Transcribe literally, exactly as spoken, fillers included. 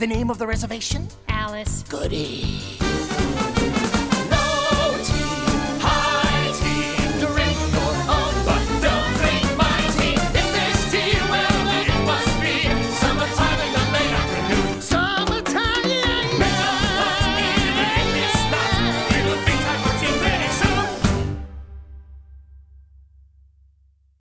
the name of the reservation? Alice. Goody.